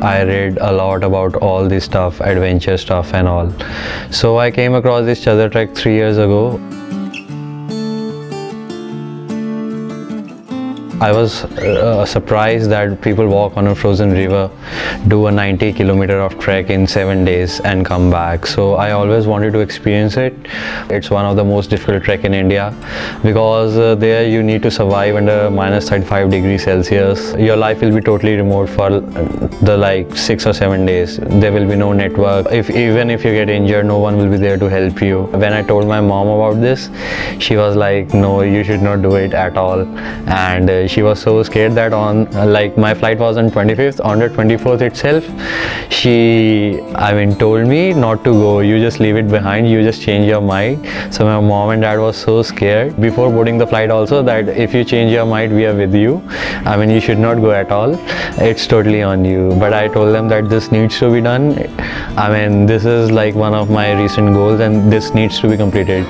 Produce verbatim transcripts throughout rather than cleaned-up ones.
I read a lot about all this stuff, adventure stuff and all. So I came across this Chadar Trek three years ago. I was uh, surprised that people walk on a frozen river, do a ninety kilometer of trek in seven days and come back. So I always wanted to experience it. It's one of the most difficult trek in India because uh, there you need to survive under minus thirty-five degrees Celsius. Your life will be totally remote for the like six or seven days. There will be no network. If even if you get injured, no one will be there to help you. When I told my mom about this, she was like, no, you should not do it at all. And uh, she was so scared that on like my flight was on twenty-fifth, on the twenty-fourth itself she I mean told me not to go, you just leave it behind, you just change your mind. So my mom and dad was so scared before boarding the flight also that if you change your mind, we are with you. I mean, you should not go at all, it's totally on you. But I told them that this needs to be done. I mean, this is like one of my recent goals and this needs to be completed.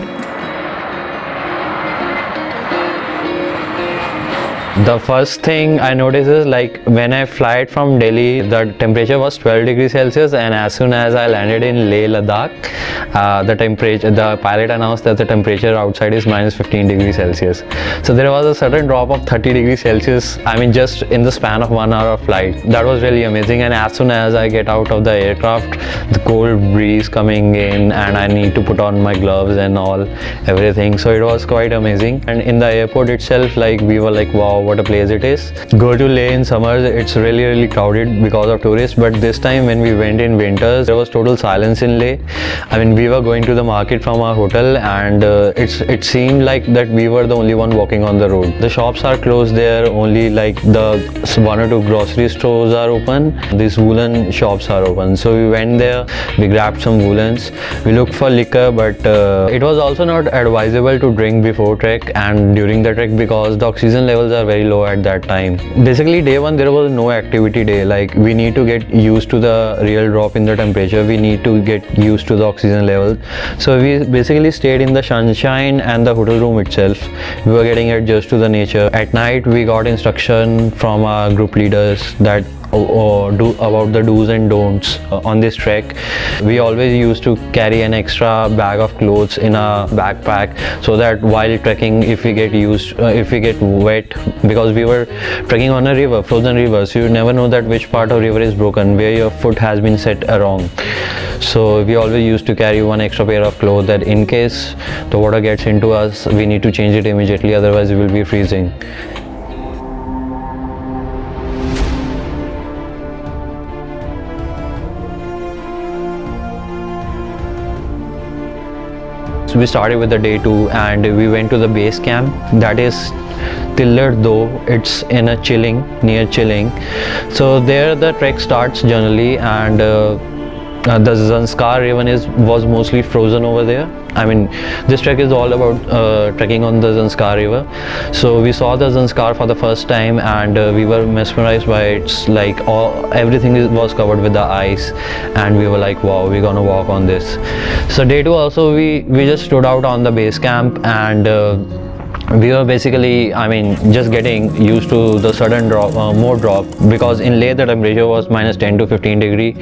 The first thing I noticed is like when I flew from Delhi, the temperature was twelve degrees Celsius, and as soon as I landed in Leh Ladakh, uh, the temperature, the pilot announced that the temperature outside is minus fifteen degrees Celsius. So there was a sudden drop of thirty degrees Celsius, I mean just in the span of one hour of flight. That was really amazing, and as soon as I get out of the aircraft, the cold breeze coming in and I need to put on my gloves and all, everything. So it was quite amazing. And in the airport itself, like we were like, wow, what a place it is. Go to Leh in summers, it's really really crowded because of tourists, but this time when we went in winters, there was total silence in Leh. I mean, we were going to the market from our hotel and uh, it's, it seemed like that we were the only one walking on the road. The shops are closed there, only like the one or two grocery stores are open. These woolen shops are open. So we went there, we grabbed some woolens, we looked for liquor, but uh, it was also not advisable to drink before trek and during the trek because the oxygen levels are very low at that time. Basically day one there was no activity day, like we need to get used to the real drop in the temperature, we need to get used to the oxygen level. So we basically stayed in the sunshine and the hotel room itself. We were getting adjusted to the nature. At night we got instruction from our group leaders that or do about the do's and don'ts on this trek. We always used to carry an extra bag of clothes in a backpack so that while trekking, if we get used uh, if we get wet, because we were trekking on a river, frozen river, so you never know that which part of river is broken, where your foot has been set wrong. So we always used to carry one extra pair of clothes that in case the water gets into us, we need to change it immediately, otherwise we will be freezing. We started with the day two and we went to the base camp, that is though it's in a chilling near chilling. So there the trek starts generally, and uh, uh, the Zanskar even is was mostly frozen over there. I mean, this trek is all about uh, trekking on the Zanskar river. So we saw the Zanskar for the first time and uh, we were mesmerized by its like all, everything is, was covered with the ice, and we were like, wow, we're gonna walk on this. So day two also we we just stood out on the base camp, and uh, we were basically, I mean, just getting used to the sudden drop, uh, more drop, because in Leh the temperature was minus ten to fifteen degree.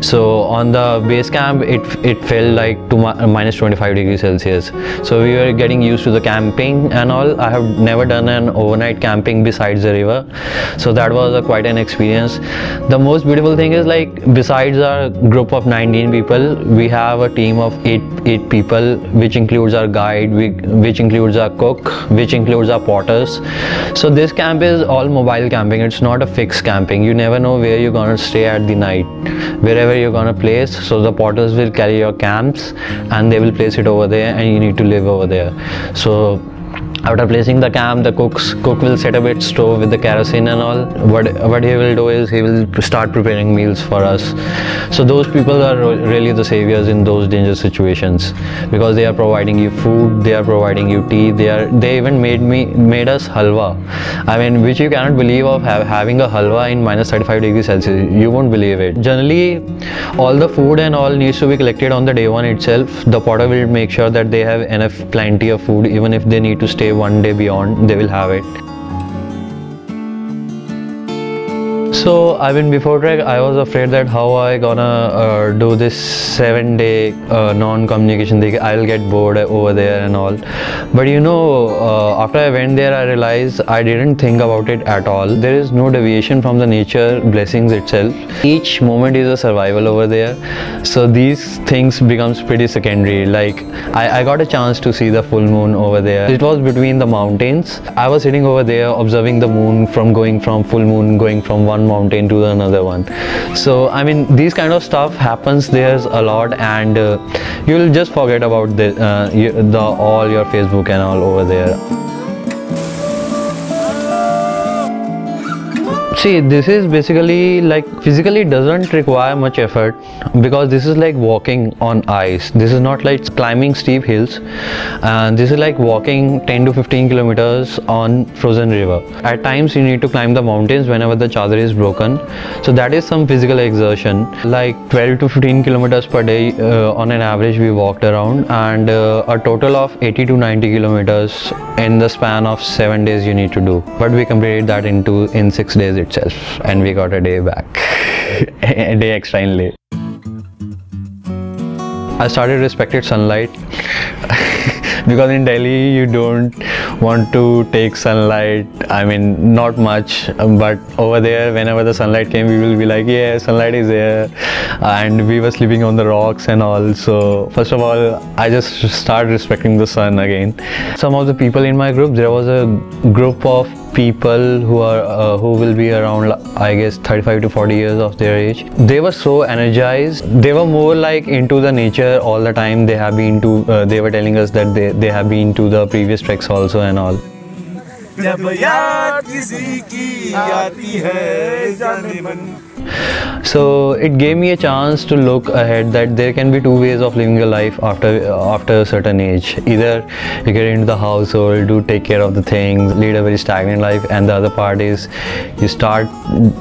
So on the base camp it it fell like to minus twenty-five degrees Celsius. So we were getting used to the camping and all. I have never done an overnight camping besides the river, so that was a, quite an experience. The most beautiful thing is like besides our group of nineteen people, we have a team of eight eight people, which includes our guide, we, which includes our cook, which includes our porters. So this camp is all mobile camping, it's not a fixed camping. You never know where you're gonna stay at the night, wherever you're gonna place. So the porters will carry your camps and they will place it over there, and you need to live over there. So after placing the camp, the cooks cook will set up its stove with the kerosene and all. What, what he will do is he will start preparing meals for us. So those people are really the saviors in those dangerous situations, because they are providing you food, they are providing you tea, they are they even made me made us halwa. I mean, which you cannot believe of have, having a halwa in minus thirty-five degrees Celsius. You won't believe it. Generally, all the food and all needs to be collected on the day one itself. The porter will make sure that they have enough plenty of food, even if they need to stay one day beyond, they will have it. So I mean, before Trek, I was afraid that how I gonna uh, do this seven-day uh, non-communication thing. I'll get bored over there and all. But you know, uh, after I went there, I realized I didn't think about it at all. There is no deviation from the nature blessings itself. Each moment is a survival over there. So these things becomes pretty secondary. Like I, I got a chance to see the full moon over there. It was between the mountains. I was sitting over there observing the moon from going from full moon going from one mountain to another one. So I mean, these kind of stuff happens there's a lot, and uh, you'll just forget about the, uh, the all your Facebook and all over there. See, this is basically like physically doesn't require much effort, because this is like walking on ice. This is not like climbing steep hills, and this is like walking ten to fifteen kilometers on frozen river. At times you need to climb the mountains whenever the chadar is broken, so that is some physical exertion. Like twelve to fifteen kilometers per day uh, on an average we walked around, and uh, a total of eighty to ninety kilometers in the span of seven days you need to do, but we completed that into in six days itself, and we got a day back, a day extra in Leh. I started respecting sunlight because in Delhi you don't want to take sunlight, I mean not much, but over there whenever the sunlight came we will be like, yeah, sunlight is there, and we were sleeping on the rocks and all. So first of all I just started respecting the sun again. Some of the people in my group, there was a group of people who are uh, who will be around I guess thirty-five to forty years of their age. They were so energized, they were more like into the nature all the time. They have been to uh, they were telling us that they, they have been to the previous treks also and all. So it gave me a chance to look ahead that there can be two ways of living your life after after a certain age. Either you get into the household, do take care of the things, lead a very stagnant life, and the other part is you start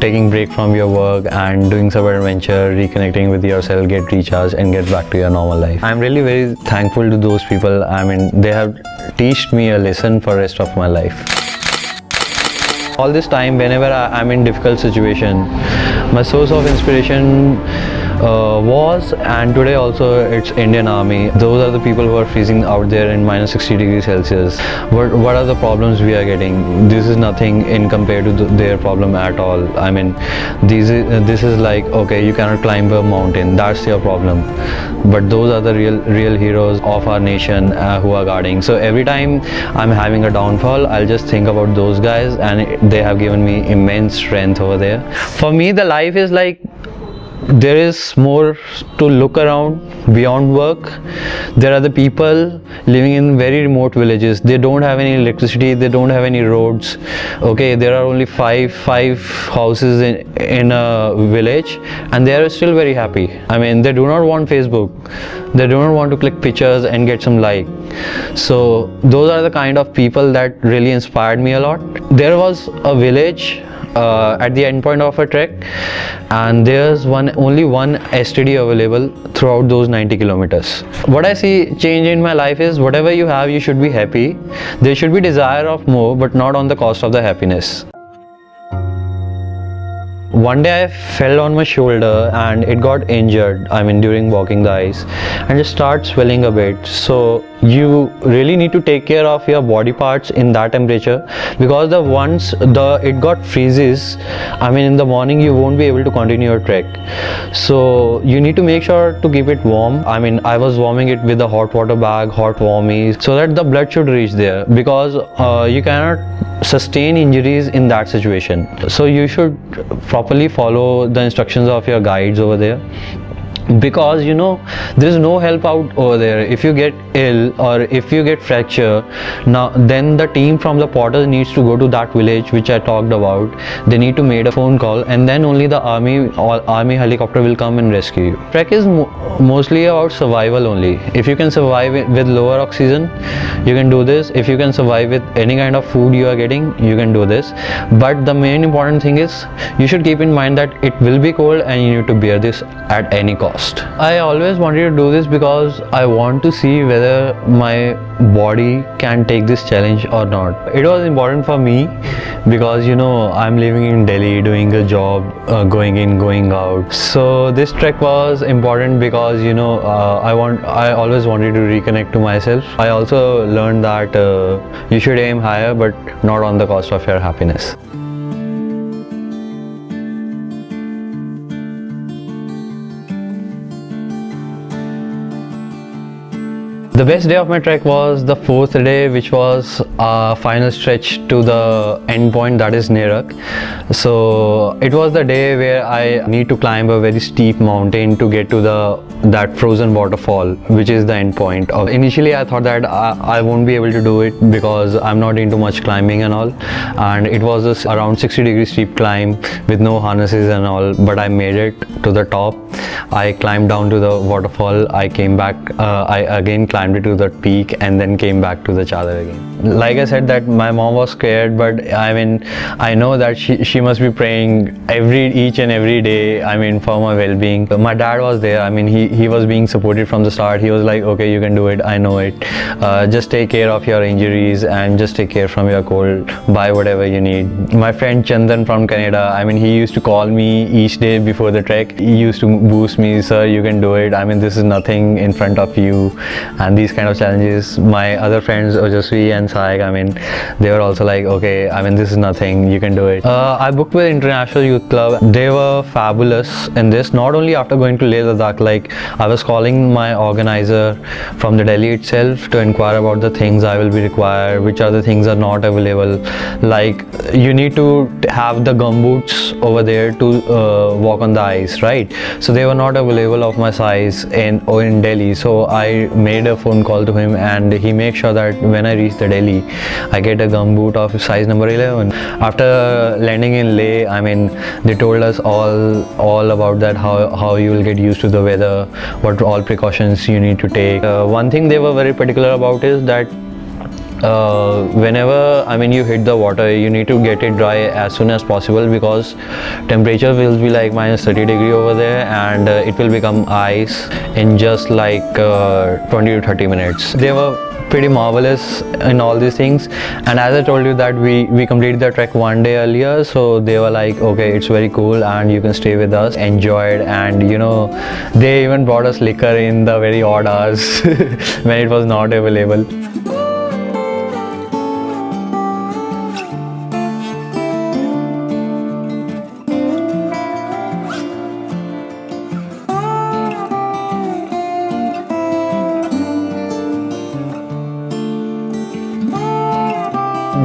taking break from your work and doing some adventure, reconnecting with yourself, get recharged and get back to your normal life. I'm really very thankful to those people. I mean, they have taught me a lesson for the rest of my life. All this time, whenever I, I'm in difficult situation, my source of inspiration uh, was, and today also, it's Indian Army. Those are the people who are freezing out there in minus sixty degrees Celsius. What, what are the problems we are getting? This is nothing in compared to the, their problem at all. I mean, these, uh, this is like, okay, you cannot climb a mountain, that's your problem. But those are the real, real heroes of our nation uh, who are guarding. So every time I'm having a downfall, I'll just think about those guys, and it, they have given me immense strength over there. For me, the life is like there is more to look around beyond work. There are the people living in very remote villages. They don't have any electricity, they don't have any roads. Okay, there are only five five houses in in a village, and they are still very happy. I mean, they do not want Facebook, they do not want to click pictures and get some like. So those are the kind of people that really inspired me a lot. There was a village Uh, at the end point of a trek, and there's one only one S T D available throughout those ninety kilometers. What I see change in my life is whatever you have, you should be happy. There should be desire of more, but not on the cost of the happiness. One day I fell on my shoulder and it got injured, I mean during walking the ice, and it started swelling a bit. So you really need to take care of your body parts in that temperature, because the once the it got freezes, I mean in the morning you won't be able to continue your trek. So you need to make sure to keep it warm. I mean, I was warming it with a hot water bag, hot warmies, so that the blood should reach there, because uh, you cannot sustain injuries in that situation. So you should properly Properly follow the instructions of your guides over there, because you know there's no help out over there. If you get ill or if you get fracture, now then the team from the Potters needs to go to that village which I talked about. They need to make a phone call, and then only the army or army helicopter will come and rescue you. Trek is mo mostly about survival only. If you can survive with lower oxygen, you can do this. If you can survive with any kind of food you are getting, you can do this. But the main important thing is you should keep in mind that it will be cold and you need to bear this at any cost. cost. I always wanted to do this because I want to see whether my body can take this challenge or not. It was important for me because, you know, I'm living in Delhi, doing a job, uh, going in, going out. So this trek was important because, you know, uh, I want I always wanted to reconnect to myself. I also learned that uh, you should aim higher, but not on the cost of your happiness. The best day of my trek was the fourth day, which was our final stretch to the end point, that is Nerak. So it was the day where I need to climb a very steep mountain to get to the that frozen waterfall, which is the end point. Initially I thought that I, I won't be able to do it because I'm not into much climbing and all, and it was a around sixty degree steep climb with no harnesses and all, but I made it to the top. I climbed down to the waterfall, I came back, uh, I again climbed to the peak and then came back to the Chadar again. Like I said, that my mom was scared, but I mean, I know that she, she must be praying every each and every day, I mean, for my well-being. My dad was there, I mean, he, he was being supported from the start. He was like, okay, you can do it, I know it. Uh, just take care of your injuries and just take care from your cold, buy whatever you need. My friend Chandan from Canada, I mean, he used to call me each day before the trek. He used to boost me, sir, you can do it. I mean, this is nothing in front of you. And these kind of challenges, my other friends Ojaswi and Saik, I mean, they were also like, okay, I mean, this is nothing, you can do it. Uh, I booked with International Youth Club. They were fabulous in this, not only after going to Leh Ladakh, like I was calling my organizer from the Delhi itself to inquire about the things I will be required, which other things are not available. Like, you need to have the gumboots over there to uh, walk on the ice, right? So they were not available of my size in, or in Delhi, so I made a phone call to him, and he makes sure that when I reach the Delhi, I get a gumboot of size number eleven. After landing in Leh, I mean, they told us all all about that, how, how you will get used to the weather, what all precautions you need to take. Uh, one thing they were very particular about is that Uh, whenever, I mean, you hit the water, you need to get it dry as soon as possible, because temperature will be like minus thirty degree over there, and uh, it will become ice in just like uh, twenty to thirty minutes. They were pretty marvelous in all these things, and as I told you that we we completed the trek one day earlier, so they were like, okay, it's very cool and you can stay with us, enjoy it. And you know, they even brought us liquor in the very odd hours when it was not available.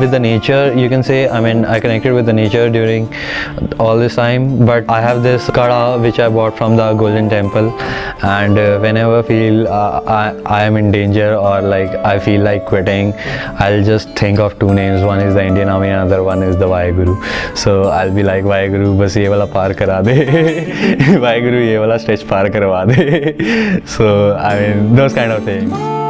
With the nature, you can say, I mean, I connected with the nature during all this time, but I have this kada which I bought from the Golden Temple, and uh, whenever I feel uh, I am in danger or like I feel like quitting, I'll just think of two names. One is the Indian Army, another one is the Vaheguru. So I'll be like, Vaheguru bas ye wala par kara de, Vaheguru ye wala stretch par karwa de. So I mean, those kind of things.